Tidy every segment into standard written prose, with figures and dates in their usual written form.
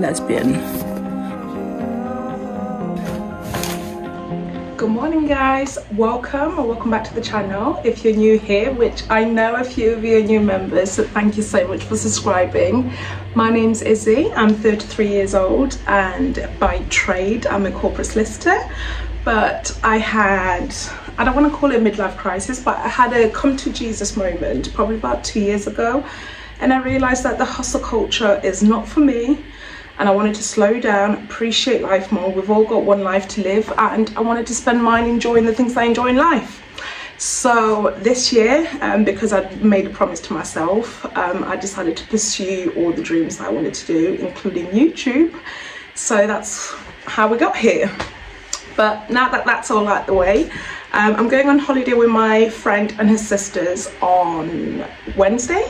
lesbian. Good morning guys, welcome or welcome back to the channel if you're new here, which I know a few of you are new members, so thank you so much for subscribing. My name's Izzy, I'm 33 years old and by trade I'm a corporate solicitor, but I don't want to call it a midlife crisis, but I had a come to Jesus moment probably about 2 years ago, and I realized that the hustle culture is not for me. And I wanted to slow down, appreciate life more. We've all got one life to live, and I wanted to spend mine enjoying the things I enjoy in life. So this year, because I made a promise to myself, I decided to pursue all the dreams that I wanted to do, including YouTube. So that's how we got here. But now that that's all out the way, I'm going on holiday with my friend and her sisters on Wednesday.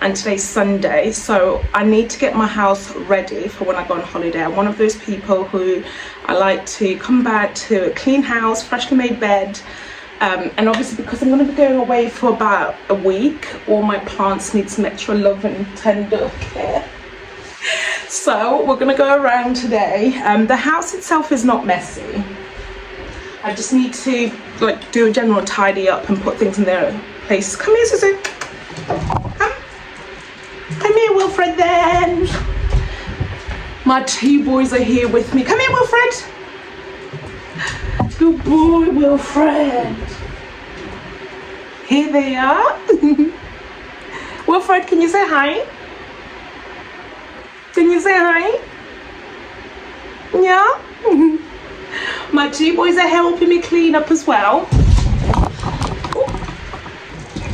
And today's Sunday, so I need to get my house ready for when I go on holiday. I'm one of those people who I like to come back to a clean house, freshly made bed, and obviously because I'm going to be going away for about a week, all my plants need some extra love and tender care. So we're going to go around today. The house itself is not messy. I just need to like do a general tidy up and put things in their place. Come here, Zuzu. Come here, Wilfred, then. My two boys are here with me. Come here, Wilfred. Good boy, Wilfred. Here they are. Wilfred, can you say hi? Can you say hi? Yeah? My two boys are helping me clean up as well.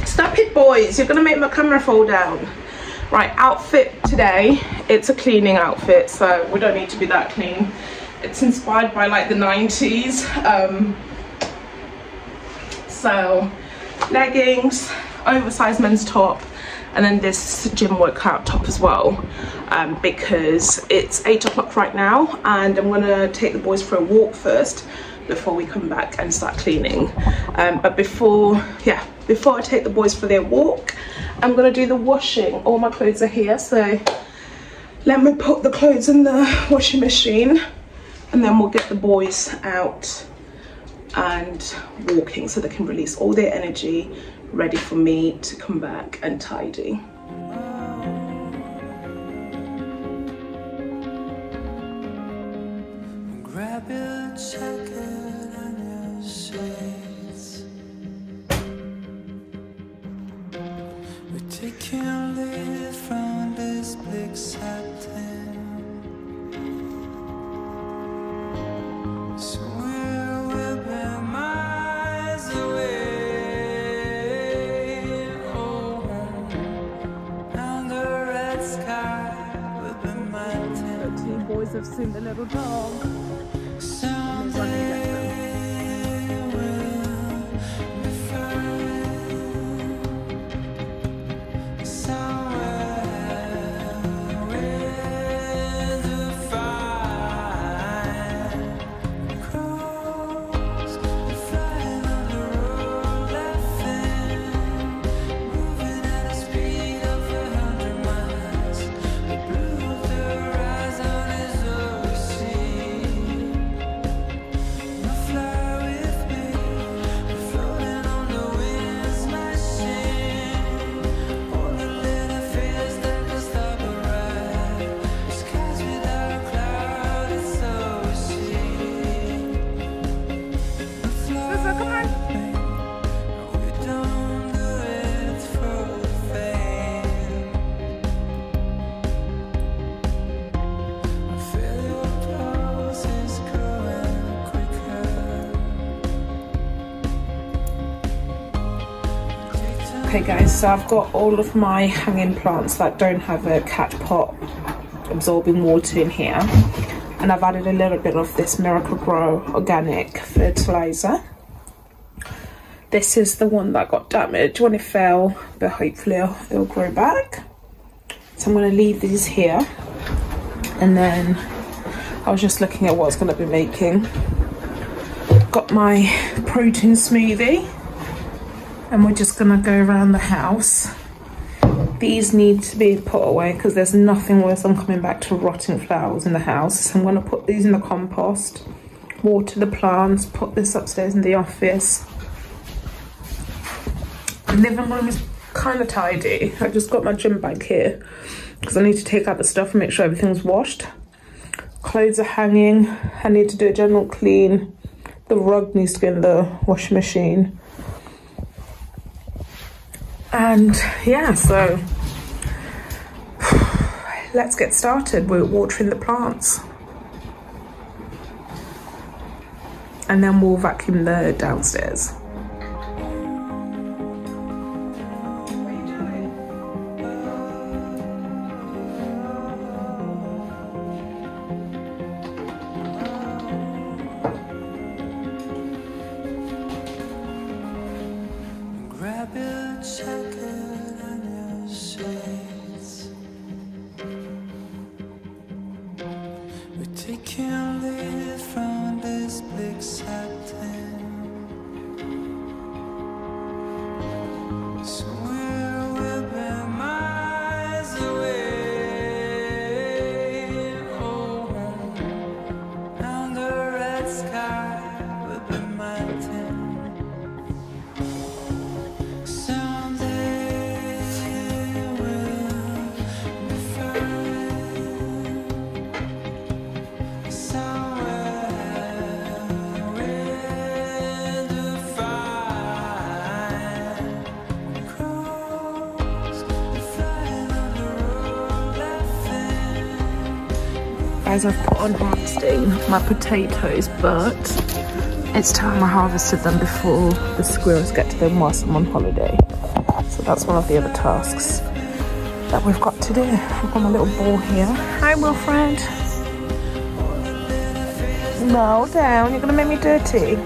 Stop it, boys. You're going to make my camera fall down. Right, outfit today, it's a cleaning outfit, so we don't need to be that clean. It's inspired by like the 90s. So leggings, oversized men's top, and then this gym workout top as well, because it's 8 o'clock right now and I'm gonna take the boys for a walk first before we come back and start cleaning. But before I take the boys for their walk, I'm gonna do the washing. All my clothes are here, so let me put the clothes in the washing machine and then we'll get the boys out and walking so they can release all their energy, ready for me to come back and tidy. Grab your jacket and your shades. We're taking a leaf from this black satin. So we'll be miles away. Oh, and the red sky will be mountain. The two boys have seen the little dog. Okay guys, so I've got all of my hanging plants that don't have a catch pot absorbing water in here, and I've added a little bit of this Miracle-Gro organic fertilizer. This is the one that got damaged when it fell, but hopefully it'll grow back. So I'm going to leave these here, and then I was just looking at what I was going to be making. Got my protein smoothie. And we're just gonna go around the house. These need to be put away because there's nothing worse than coming back to rotting flowers in the house. So I'm going to put these in the compost, water the plants, put this upstairs in the office. The living room is kind of tidy. I've just got my gym bag here because I need to take out the stuff and make sure everything's washed. Clothes are hanging. I need to do a general clean. The rug needs to go in the washing machine. And yeah, so let's get started. We're watering the plants. And then we'll vacuum the downstairs. I've put on harvesting my potatoes, but it's time I harvested them before the squirrels get to them whilst I'm on holiday. So that's one of the other tasks that we've got to do. I've got my little ball here. Hi, Wilfred. No, down. You're going to make me dirty.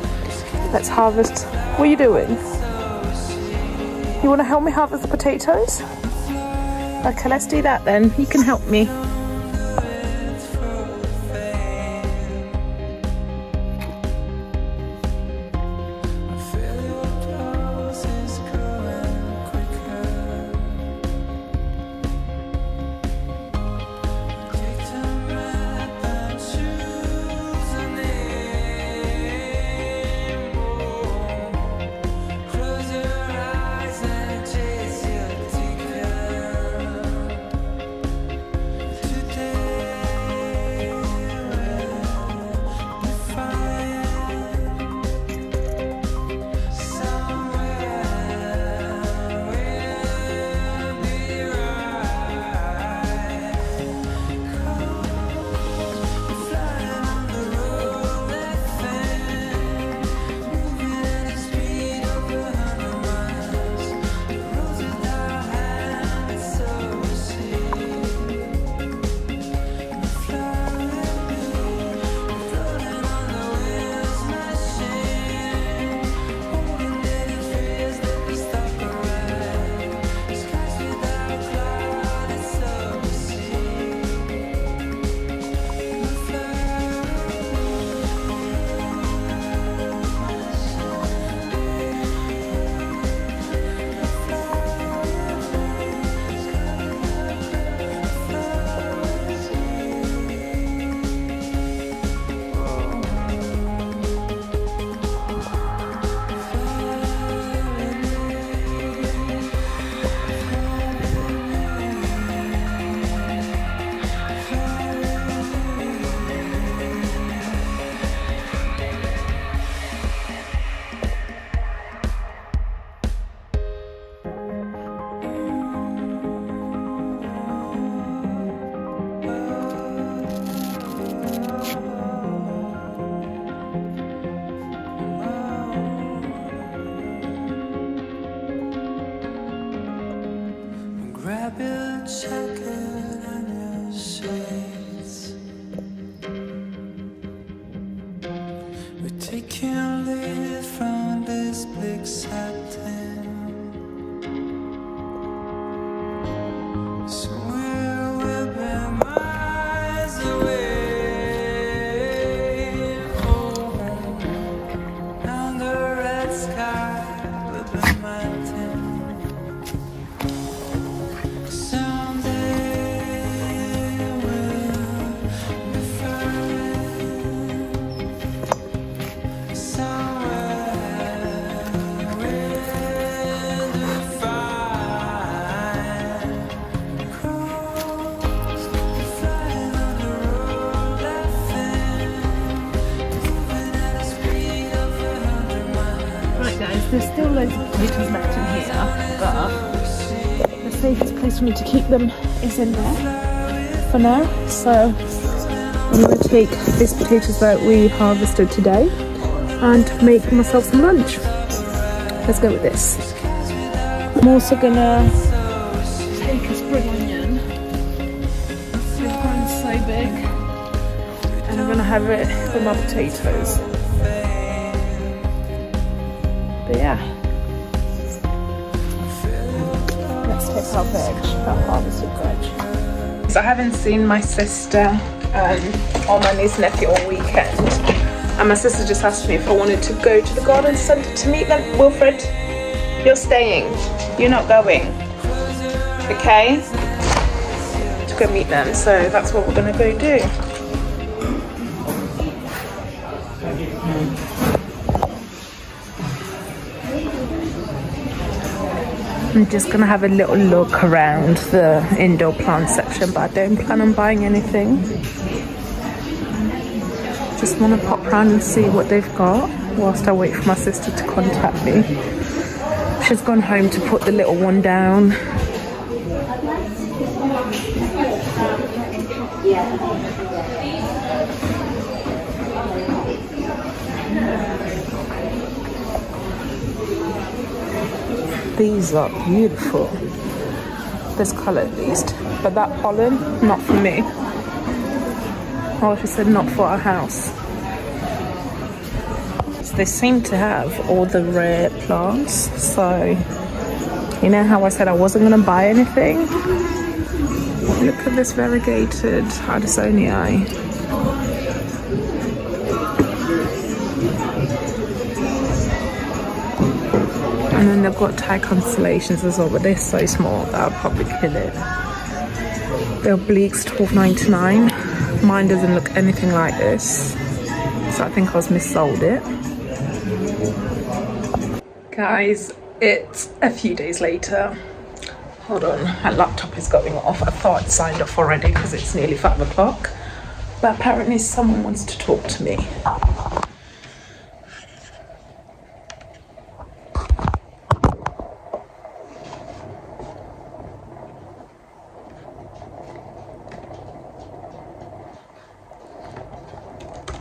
Let's harvest. What are you doing? You want to help me harvest the potatoes? Okay, let's do that then. You can help me. safest place for me to keep them is in there for now. So I'm going to take these potatoes that we harvested today and make myself some lunch. Let's go with this. I'm also going to take a spring onion. It's gone so big. And I'm going to have it for my potatoes. But yeah. Take our veg, our harvested veg. So I haven't seen my sister or my niece and nephew all weekend, and my sister just asked me if I wanted to go to the garden centre to meet them. Wilfred, you're staying, you're not going, okay? To go meet them, so that's what we're gonna go do. I'm just gonna have a little look around the indoor plant section, but I don't plan on buying anything. Just wanna pop around and see what they've got whilst I wait for my sister to contact me. She's gone home to put the little one down. These are beautiful, this colour at least, but that pollen, not for me. Oh, she said not for our house. So they seem to have all the rare plants, so you know how I said I wasn't going to buy anything? Look at this variegated Hydisonii. And then they've got Thai constellations as well, but they're so small that I'll probably kill it. The obliques, £12.99. Mine doesn't look anything like this, so I think I was missold it. Guys, it's a few days later. Hold on, my laptop is going off. I thought it signed off already because it's nearly 5 o'clock. But apparently someone wants to talk to me.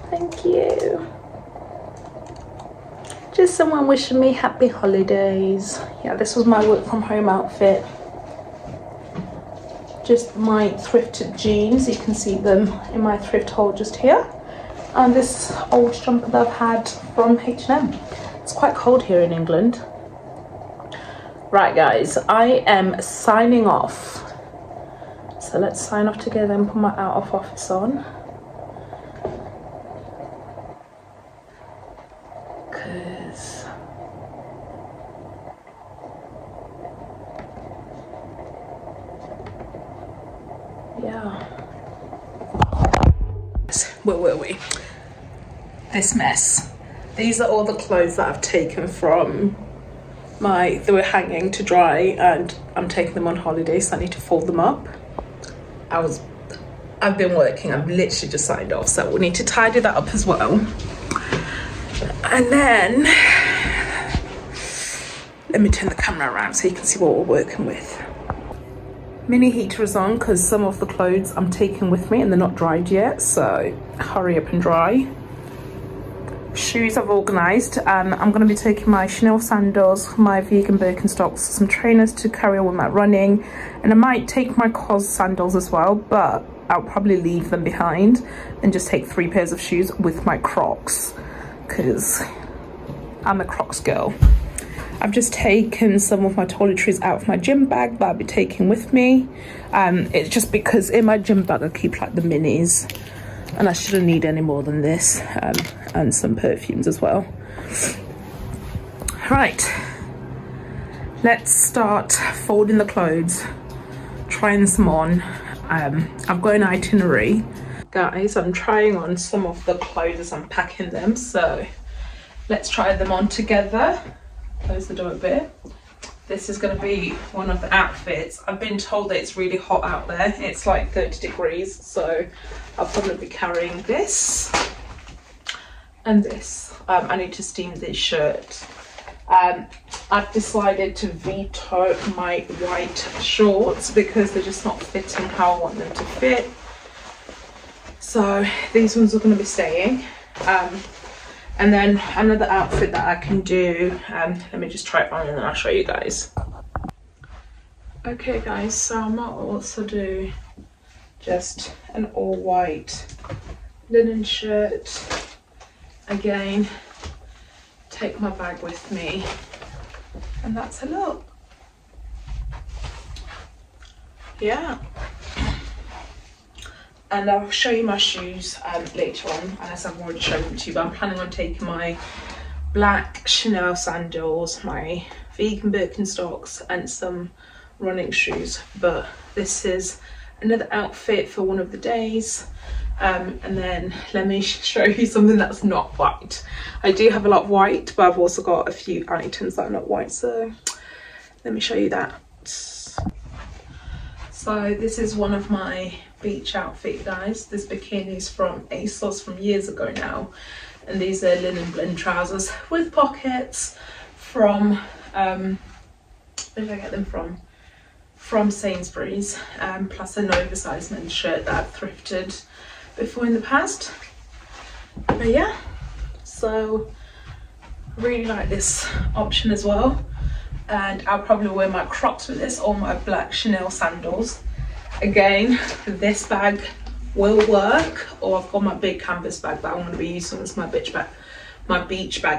Thank you. Just someone wishing me happy holidays. Yeah, this was my work from home outfit. Just my thrifted jeans. You can see them in my thrift haul just here. And this old jumper that I've had from H&M. It's quite cold here in England. Right guys, I am signing off. So let's sign off together and put my out of office on. Where were we? This mess. These are all the clothes that I've taken from my, they were hanging to dry and I'm taking them on holiday, so I need to fold them up. I've been working, I've literally just signed off, so we need to tidy that up as well. And then, let me turn the camera around so you can see what we're working with. Mini heater is on because some of the clothes I'm taking with me and they're not dried yet, so hurry up and dry. Shoes I've organised, and I'm going to be taking my Chanel sandals, my vegan Birkenstocks, some trainers to carry on with my running, and I might take my COS sandals as well, but I'll probably leave them behind and just take 3 pairs of shoes with my Crocs because I'm a Crocs girl. I've just taken some of my toiletries out of my gym bag that I'll be taking with me. It's just because in my gym bag I keep like the minis and I shouldn't need any more than this, and some perfumes as well. Right, let's start folding the clothes, trying some on. I've got an itinerary. Guys, I'm trying on some of the clothes as I'm packing them, so let's try them on together. Close the door a bit. This is going to be one of the outfits. I've been told that it's really hot out there. It's like 30 degrees, so I'll probably be carrying this and this. I need to steam this shirt. I've decided to veto my white shorts because they're just not fitting how I want them to fit. So these ones are going to be staying. And then another outfit that I can do, let me just try it on and then I'll show you guys. Okay guys, so I might also do just an all white linen shirt. Again, take my bag with me, and that's a look. Yeah. And I'll show you my shoes later on, unless I've already shown them to you, but I'm planning on taking my black Chanel sandals, my vegan Birkenstocks, and some running shoes. But this is another outfit for one of the days. And then let me show you something that's not white. I do have a lot of white, but I've also got a few items that are not white, so let me show you that. So this is one of my beach outfit, guys. This bikini is from ASOS from years ago now, and these are linen blend trousers with pockets from where did I get them from? From Sainsbury's, plus an oversized men's shirt that I've thrifted before in the past. But yeah, so really like this option as well, and I'll probably wear my Crocs with this or my black Chanel sandals. Again, this bag will work, or I've got my big canvas bag that I'm going to be using as my beach bag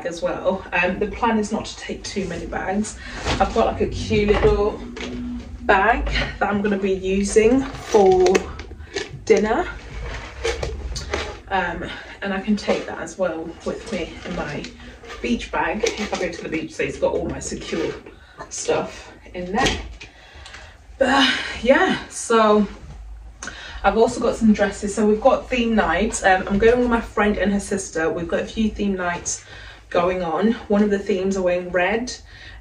as well. The plan is not to take too many bags. I've got like a cute little bag that I'm going to be using for dinner, and I can take that as well with me in my beach bag if I go to the beach, so it's got all my secure stuff in there. But yeah, so I've also got some dresses. So we've got theme nights. I'm going with my friend and her sister. We've got a few theme nights going on. One of the themes are wearing red,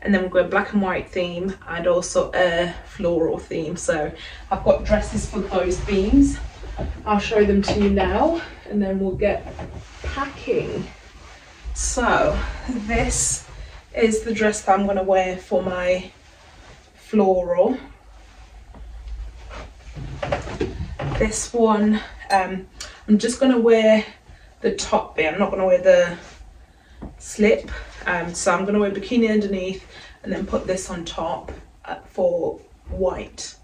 and then we've got a black and white theme and also a floral theme. So I've got dresses for those themes. I'll show them to you now, and then we'll get packing. So this is the dress that I'm going to wear for my floral. This one, I'm just going to wear the top bit. I'm not going to wear the slip. So I'm going to wear bikini underneath and then put this on top for white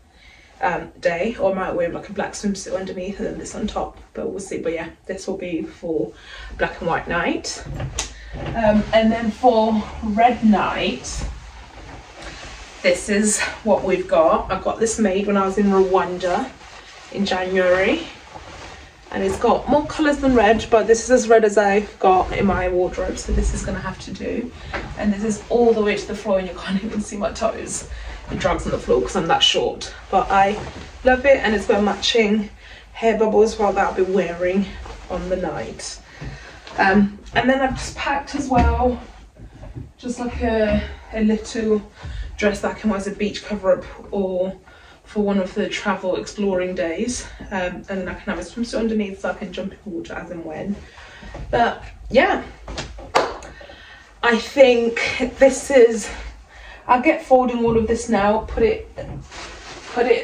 day. Or I might wear like a black swimsuit underneath and then this on top, but we'll see. But yeah, this will be for black and white night. And then for red night, this is what we've got. I got this made when I was in Rwanda in January, and it's got more colours than red, but this is as red as I've got in my wardrobe, so this is going to have to do. And this is all the way to the floor, and you can't even see my toes. It drags on the floor because I'm that short, but I love it, and it's got a matching hair bubble as well that I'll be wearing on the night. And then I've just packed as well, just like a little dress that I can wear as a beach cover-up or for one of the travel exploring days, and then I can have a swimsuit underneath so I can jump in the water as and when. But yeah, I think this is, I'll get folding all of this now, put it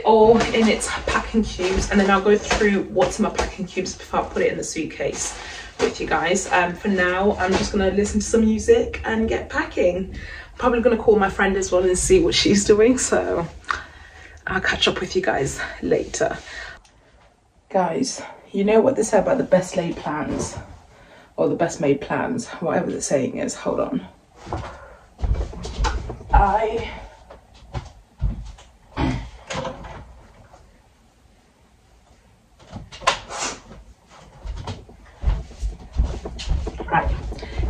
all in its packing cubes, and then I'll go through what's in my packing cubes before I put it in the suitcase with you guys. For now, I'm just going to listen to some music and get packing. Probably going to call my friend as well and see what she's doing, so I'll catch up with you guys later. Guys, you know what they say about the best laid plans, or the best made plans, whatever the saying is. Hold on. Right,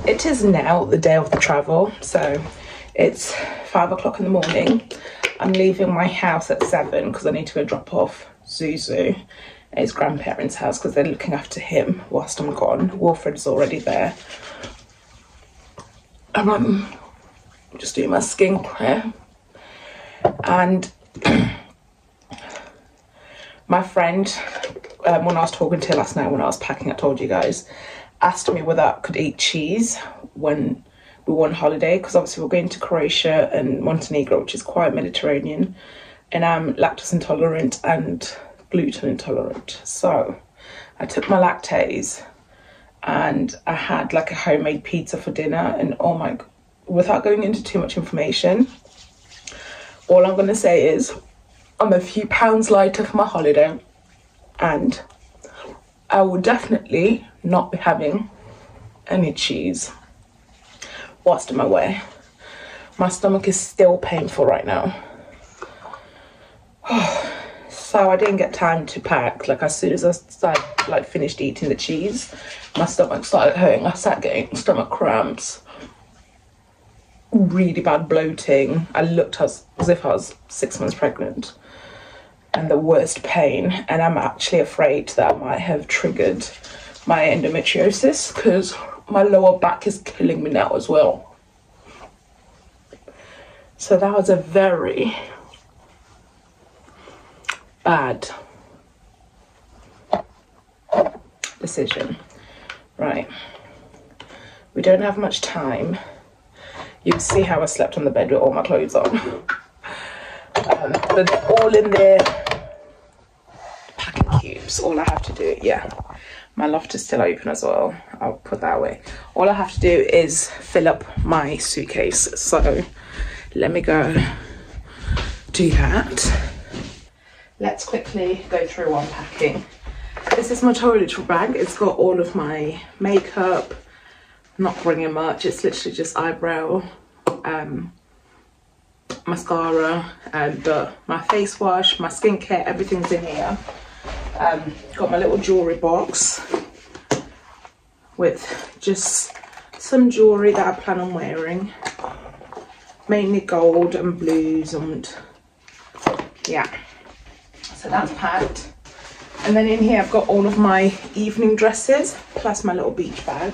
it is now the day of the travel, so it's 5 o'clock in the morning. I'm leaving my house at 7 because I need to go drop off Zuzu at his grandparents' house because they're looking after him whilst I'm gone. Wilfred's already there. And I'm just doing my skincare. And my friend, when I was talking to her last night when I was packing, I told you guys, asked me whether I could eat cheese when we were on holiday, because obviously we're going to Croatia and Montenegro, which is quite Mediterranean, and I'm lactose intolerant and gluten intolerant. So I took my lactase and I had like a homemade pizza for dinner, and oh my, without going into too much information, all I'm gonna say is I'm a few pounds lighter for my holiday, and I will definitely not be having any cheese whilst on my way. My stomach is still painful right now. So I didn't get time to pack. Like as soon as I started, like finished eating the cheese, my stomach started hurting. I started getting stomach cramps, really bad bloating. I looked as if I was 6 months pregnant, and the worst pain. And I'm actually afraid that I might have triggered my endometriosis, because my lower back is killing me now as well. So that was a very bad decision. Right, we don't have much time. You can see how I slept on the bed with all my clothes on. But they're all in their packing cubes. All I have to do, yeah, my loft is still open as well. I'll put that away. All I have to do is fill up my suitcase. So let me go do that. Let's quickly go through unpacking. This is my toiletry bag. It's got all of my makeup. Not bringing much. It's literally just eyebrow, mascara, and my face wash, my skincare, everything's in here. Got my little jewelry box with just some jewelry that I plan on wearing, mainly gold and blues, and yeah, so that's packed. And then in here I've got all of my evening dresses plus my little beach bag.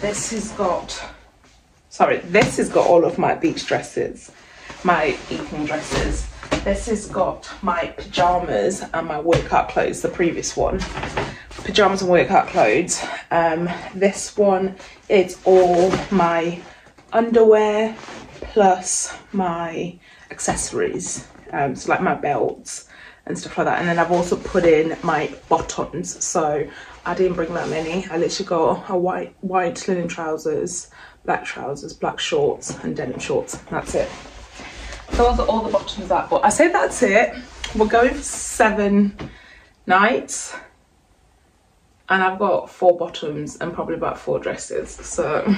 This has got all of my beach dresses, my evening dresses. This has got my pajamas and my workout clothes, the previous one. Pajamas and workout clothes. This one is all my underwear plus my accessories. So like my belts and stuff like that. And then I've also put in my bottoms. So I didn't bring that many. I literally got a white linen trousers, black shorts, and denim shorts. That's it. Those are all the bottoms of that. But I say that's it. We're going for 7 nights, and I've got 4 bottoms and probably about 4 dresses. So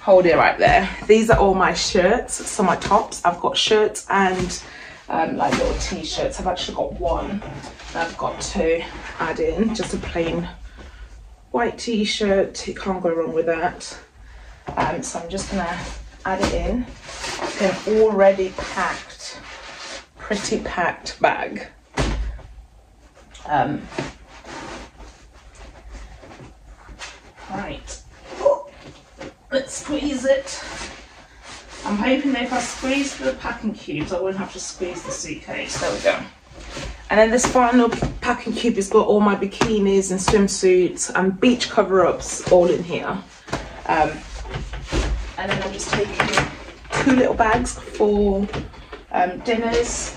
hold it right there. These are all my shirts. So my tops. I've got shirts and like little t-shirts. I've actually got 1. I've got to add in just a plain white t-shirt. You can't go wrong with that. So I'm just gonna add it in. They're already packed, pretty packed bag. Right, let's squeeze it. I'm hoping that if I squeeze the packing cubes, I won't have to squeeze the suitcase. There we go. And then this final packing cube has got all my bikinis and swimsuits and beach cover-ups all in here. And then I'm just taking 2 little bags for dinners,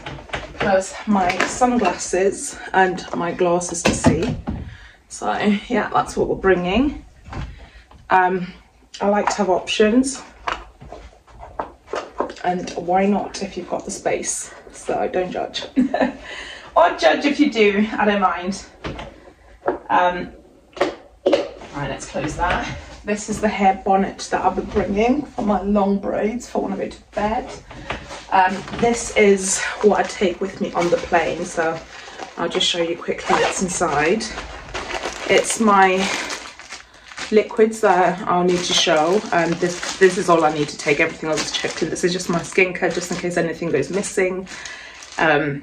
plus my sunglasses and my glasses to see. So yeah, that's what we're bringing. I like to have options. And why not if you've got the space? So don't judge. Or judge if you do, I don't mind. Right, let's close that. This is the hair bonnet that I'll be bringing for my long braids for when I go to bed. This is what I take with me on the plane, so I'll just show you quickly what's inside. It's my liquids that I'll need to show. This is all I need to take. Everything else is checked in. This is just my skincare, just in case anything goes missing, and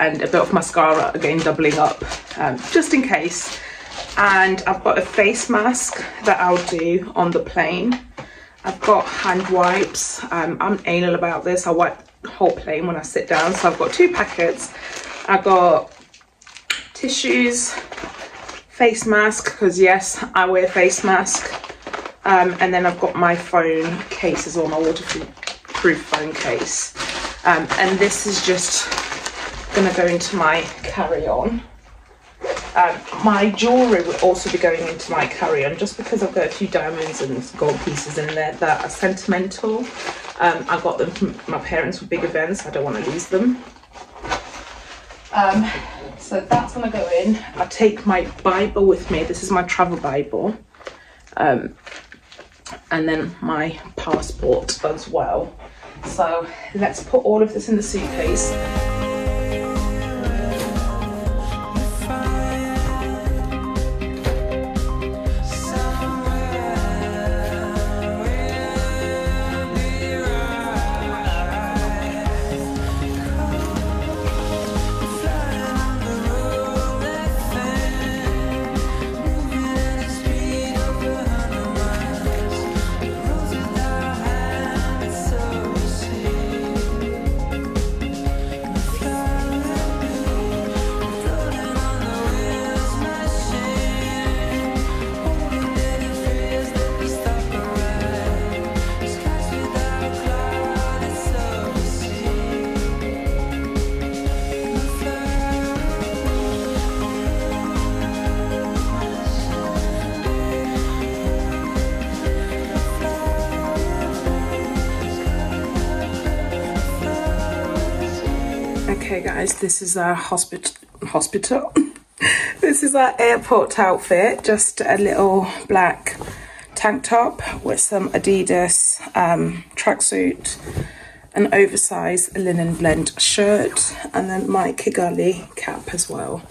a bit of mascara, again doubling up, just in case. And I've got a face mask that I'll do on the plane. I've got hand wipes. I'm anal about this. I wipe the whole plane when I sit down, so I've got 2 packets. I've got tissues, face mask, because yes, I wear face mask, And then I've got my phone case as well, my waterproof phone case. And this is just going to go into my carry-on. My jewellery will also be going into my carry-on, just because I've got a few diamonds and gold pieces in there that are sentimental. I got them from my parents for big events. I don't want to lose them. So that's going to go in. I take my Bible with me. This is my travel Bible. And then my passport as well. So let's put all of this in the suitcase. Okay guys, this is our hospital this is our airport outfit. Just a little black tank top with some Adidas tracksuit, an oversized linen blend shirt, and then my Kigali cap as well.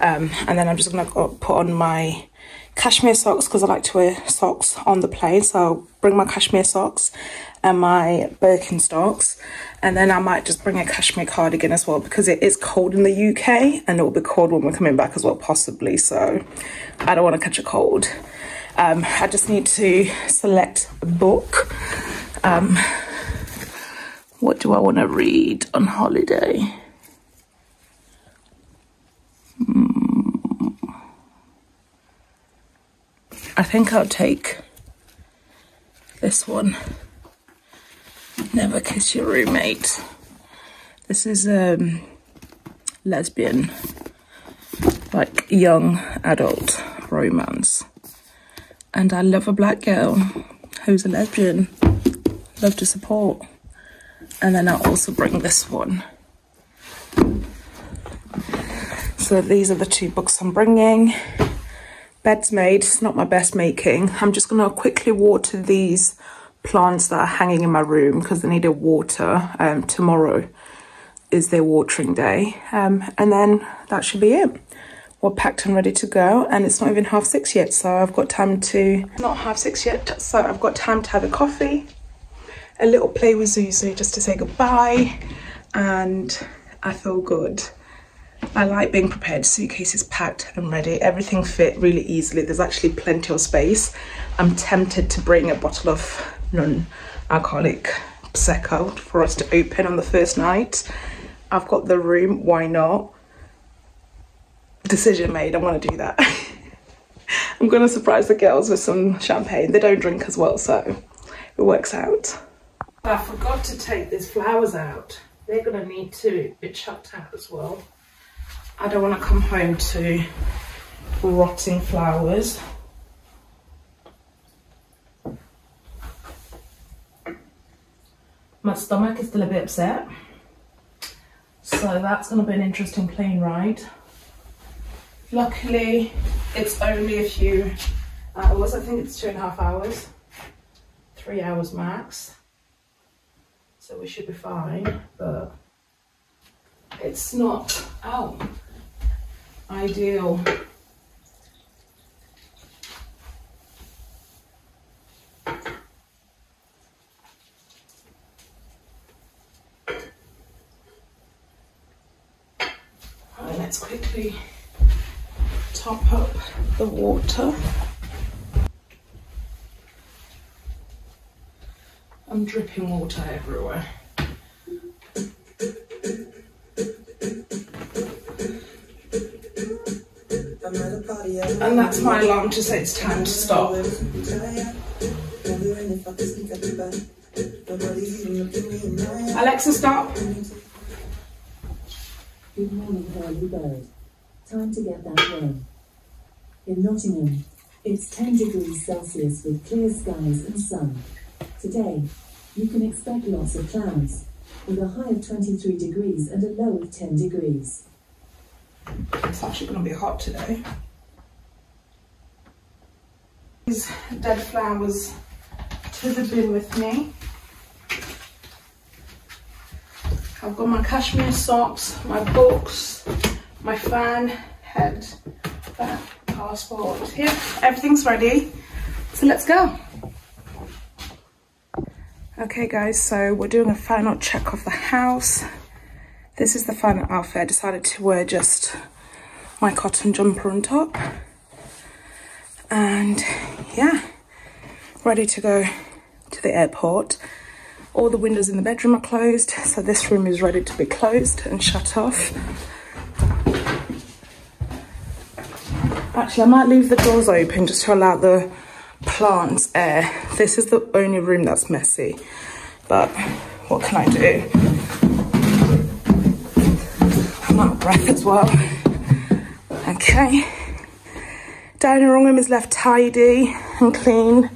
And then I'm just gonna put on my cashmere socks, because I like to wear socks on the plane, so I'll bring my cashmere socks and my Birkenstocks, and then I might just bring a cashmere cardigan as well, because it is cold in the UK and it will be cold when we're coming back as well, possibly, so I don't want to catch a cold. I just need to select a book. What do I want to read on holiday? I think I'll take this one, Never Kiss Your Roommate. This is a lesbian, like young adult romance, and I love a black girl who's a lesbian, love to support. And then I'll also bring this one. So these are the two books I'm bringing. Bed's made, it's not my best making. I'm just gonna quickly water these plants that are hanging in my room because they need a water. Tomorrow is their watering day. And then that should be it. We're packed and ready to go, and it's not even 6:30 yet, so I've got time to, not 6:30 yet, so I've got time to have a coffee, a little play with Zuzu just to say goodbye, and I feel good. I like being prepared. Suitcase is packed and ready. Everything fit really easily. There's actually plenty of space. I'm tempted to bring a bottle of non-alcoholic Prosecco for us to open on the first night. I've got the room, why not? Decision made, I want to do that. I'm going to surprise the girls with some champagne. They don't drink as well, so it works out. I forgot to take these flowers out. They're going to need to be chucked out as well. I don't want to come home to rotting flowers. My stomach is still a bit upset, so that's going to be an interesting plane ride. Luckily, it's only a few hours. I think it's 2.5 hours, 3 hours max. So we should be fine, but it's not, oh, ideal. Right, let's quickly top up the water. I'm dripping water everywhere. And that's my alarm to say it's time to stop. Alexa, stop. Good morning, early bird. Time to get that worm. In Nottingham, it's 10 degrees Celsius with clear skies and sun. Today, you can expect lots of clouds, with a high of 23 degrees and a low of 10 degrees. It's actually going to be hot today. These dead flowers to the bin with me. I've got my cashmere socks, my books, my fan, head, bag, passport. Here, everything's ready. So let's go. Okay guys, so we're doing a final check of the house. This is the final outfit. I decided to wear just my cotton jumper on top. And yeah, ready to go to the airport. All the windows in the bedroom are closed, so this room is ready to be closed and shut off. Actually, I might leave the doors open just to allow the plants air. This is the only room that's messy, but what can I do? I'm out of breath as well. Okay. Dining room is left tidy and clean.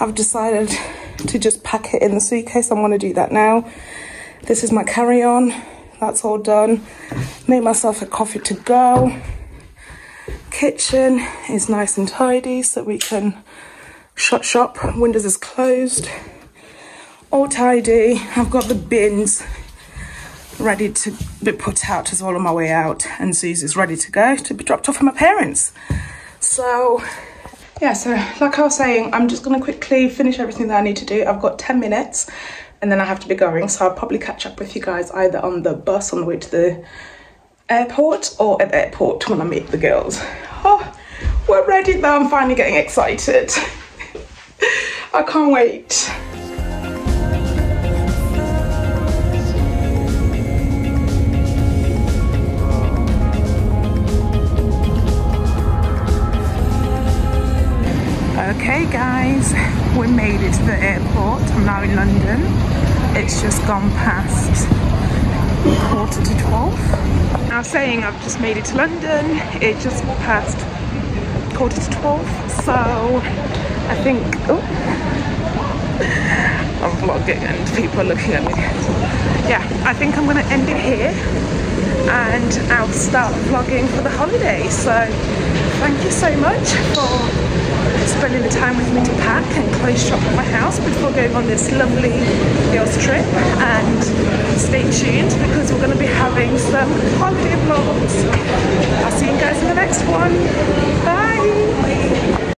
I've decided to just pack it in the suitcase. I'm gonna do that now. This is my carry-on, that's all done. Made myself a coffee to go. Kitchen is nice and tidy so we can shut shop. Windows is closed, all tidy. I've got the bins ready to be put out as well on my way out, and Zuzu's ready to go to be dropped off at my parents. So yeah, so like I was saying, I'm just gonna quickly finish everything that I need to do. I've got 10 minutes and then I have to be going, so I'll probably catch up with you guys either on the bus on the way to the airport or at the airport when I meet the girls. Oh, we're ready though, I'm finally getting excited. I can't wait. Okay guys, we made it to the airport. I'm now in London. It's just gone past 11:45. Now saying I've just made it to London, it just passed 11:45. So I think, oh, I'm vlogging and people are looking at me. Yeah, I think I'm gonna end it here and I'll start vlogging for the holiday. So thank you so much for spending the time with me to pack and close shop at my house before going on this lovely girls trip, and stay tuned because we're going to be having some holiday vlogs. I'll see you guys in the next one. Bye!